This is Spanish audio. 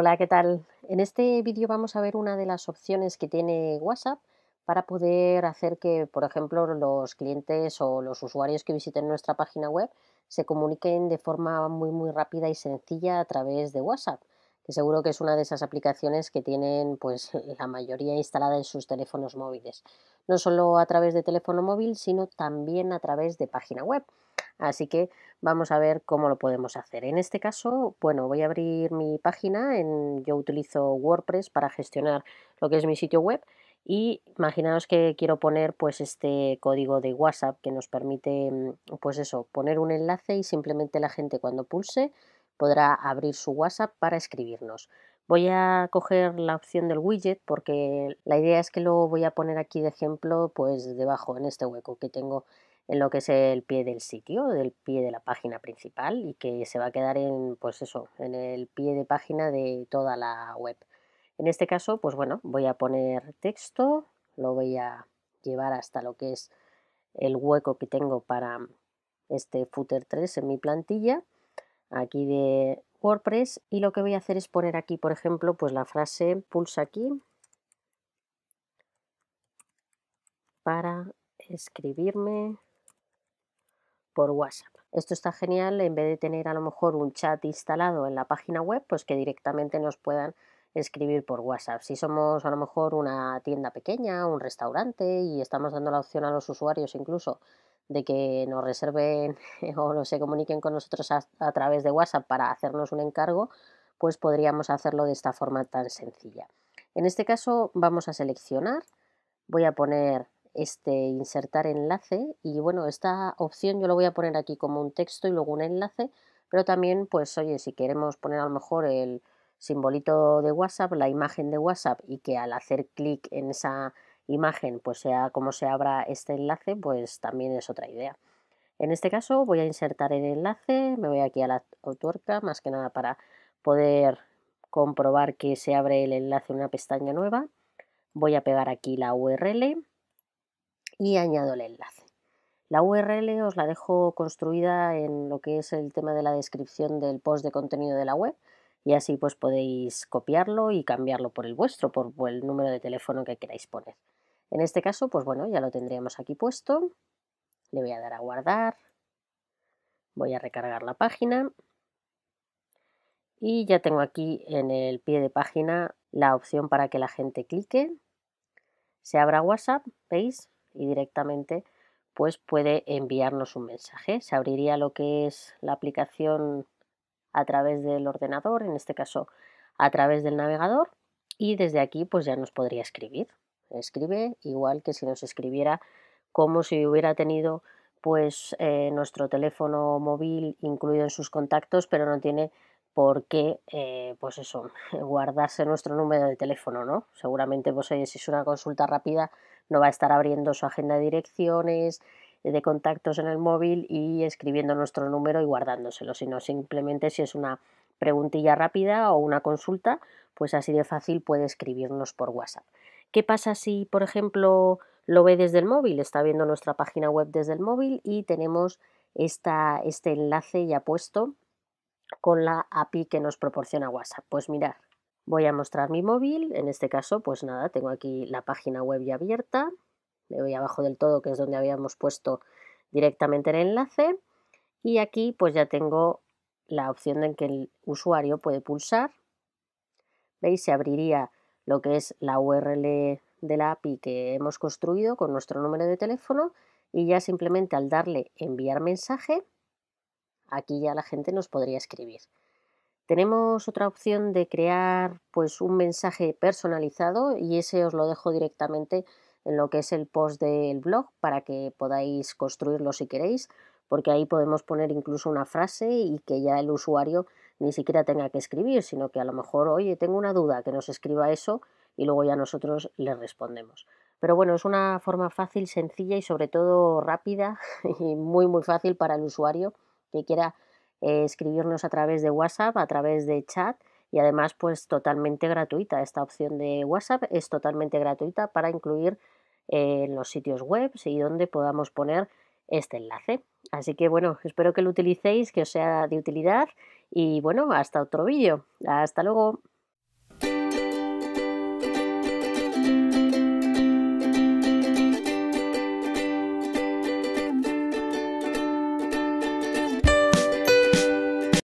Hola, ¿qué tal? En este vídeo vamos a ver una de las opciones que tiene WhatsApp para poder hacer que, por ejemplo, los clientes o los usuarios que visiten nuestra página web se comuniquen de forma muy rápida y sencilla a través de WhatsApp, que seguro que es una de esas aplicaciones que tienen pues la mayoría instalada en sus teléfonos móviles. No solo a través de teléfono móvil, sino también a través de página web. Así que vamos a ver cómo lo podemos hacer. En este caso, bueno, voy a abrir mi página. Yo utilizo WordPress para gestionar lo que es mi sitio web. Y imaginaos que quiero poner pues este código de WhatsApp que nos permite pues eso, poner un enlace y simplemente la gente cuando pulse podrá abrir su WhatsApp para escribirnos. Voy a coger la opción del widget porque la idea es que lo voy a poner aquí de ejemplo pues debajo en este hueco que tengo en lo que es el pie del sitio, del pie de la página principal y que se va a quedar en, pues eso, en el pie de página de toda la web. En este caso, pues bueno, voy a poner texto, lo voy a llevar hasta lo que es el hueco que tengo para este footer 3 en mi plantilla, aquí de WordPress, y lo que voy a hacer es poner aquí, por ejemplo, pues la frase pulsa aquí para escribirme por WhatsApp. Esto está genial, en vez de tener a lo mejor un chat instalado en la página web, pues que directamente nos puedan escribir por WhatsApp. Si somos a lo mejor una tienda pequeña, un restaurante y estamos dando la opción a los usuarios incluso de que nos reserven o se comuniquen con nosotros a través de WhatsApp para hacernos un encargo, pues podríamos hacerlo de esta forma tan sencilla. En este caso vamos a seleccionar, voy a poner insertar enlace y bueno, esta opción yo lo voy a poner aquí como un texto y luego un enlace, pero también pues oye, si queremos poner a lo mejor el simbolito de WhatsApp, la imagen de WhatsApp y que al hacer clic en esa imagen pues sea como se abra este enlace, pues también es otra idea. En este caso voy a insertar el enlace, me voy aquí a la tuerca más que nada para poder comprobar que se abre el enlace en una pestaña nueva, voy a pegar aquí la URL y añado el enlace. La URL os la dejo construida en lo que es el tema de la descripción del post de contenido de la web y así pues podéis copiarlo y cambiarlo por el vuestro, por el número de teléfono que queráis poner. En este caso pues bueno, ya lo tendríamos aquí puesto, le voy a dar a guardar, voy a recargar la página y ya tengo aquí en el pie de página la opción para que la gente clique, se abra WhatsApp, ¿veis? Y directamente pues puede enviarnos un mensaje. Se abriría lo que es la aplicación a través del ordenador, en este caso a través del navegador, y desde aquí pues ya nos podría escribir. Escribe igual que si nos escribiera, como si hubiera tenido pues nuestro teléfono móvil incluido en sus contactos, pero no tiene por qué pues eso, guardarse nuestro número de teléfono, ¿no? Seguramente pues oye, si es una consulta rápida no va a estar abriendo su agenda de direcciones, de contactos en el móvil y escribiendo nuestro número y guardándoselo, sino simplemente si es una preguntilla rápida o una consulta, pues así de fácil puede escribirnos por WhatsApp. ¿Qué pasa si, por ejemplo, lo ve desde el móvil? Está viendo nuestra página web desde el móvil y tenemos este enlace ya puesto con la API que nos proporciona WhatsApp. Pues mirad, voy a mostrar mi móvil, en este caso pues nada, tengo aquí la página web ya abierta, le voy abajo del todo que es donde habíamos puesto directamente el enlace y aquí pues ya tengo la opción en que el usuario puede pulsar, veis, se abriría lo que es la URL de la API que hemos construido con nuestro número de teléfono y ya simplemente al darle enviar mensaje, aquí ya la gente nos podría escribir. Tenemos otra opción de crear pues un mensaje personalizado y ese os lo dejo directamente en lo que es el post del blog para que podáis construirlo si queréis, porque ahí podemos poner incluso una frase y que ya el usuario ni siquiera tenga que escribir, sino que a lo mejor, oye, tengo una duda, que nos escriba eso y luego ya nosotros le respondemos. Pero bueno, es una forma fácil, sencilla y sobre todo rápida y muy fácil para el usuario que quiera escribirnos a través de WhatsApp, a través de chat y además pues totalmente gratuita. Esta opción de WhatsApp es totalmente gratuita para incluir en los sitios web y donde podamos poner este enlace. Así que bueno, espero que lo utilicéis, que os sea de utilidad y bueno, hasta otro vídeo. Hasta luego.